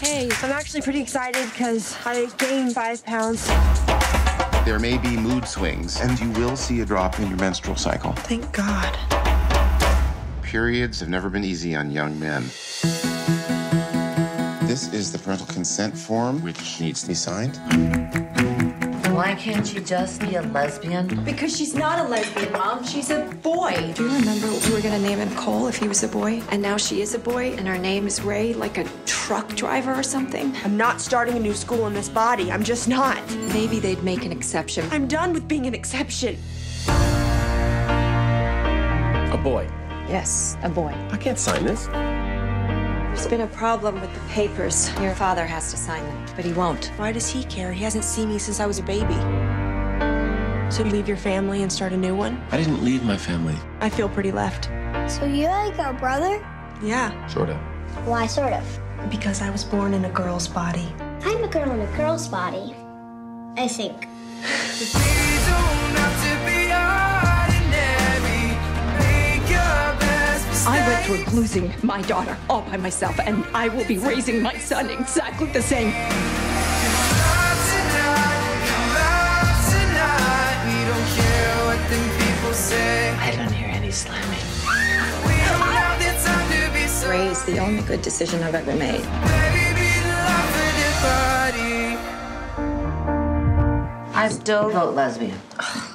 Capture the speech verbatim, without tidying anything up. Hey, I'm actually pretty excited because I gained five pounds. There may be mood swings, and you will see a drop in your menstrual cycle. Thank God. Periods have never been easy on young men. This is the parental consent form, which needs to be signed. Why can't she just be a lesbian? Because she's not a lesbian, Mom. She's a boy. Do you remember we were going to name him Cole if he was a boy? And now she is a boy, and her name is Ray, like a truck driver or something? I'm not starting a new school in this body. I'm just not. Maybe they'd make an exception. I'm done with being an exception. A boy. Yes, a boy. I can't sign this. There's been a problem with the papers. Your father has to sign them, but he won't. Why does he care? He hasn't seen me since I was a baby. So you leave your family and start a new one? I didn't leave my family. I feel pretty left. So you like our brother? Yeah. Sort of. Why sort of? Because I was born in a girl's body. I'm a girl in a girl's body. I think. I went through losing my daughter all by myself, and I will be raising my son exactly the same. I don't hear any slamming. Ray is the only good decision I've ever made. I still vote lesbian.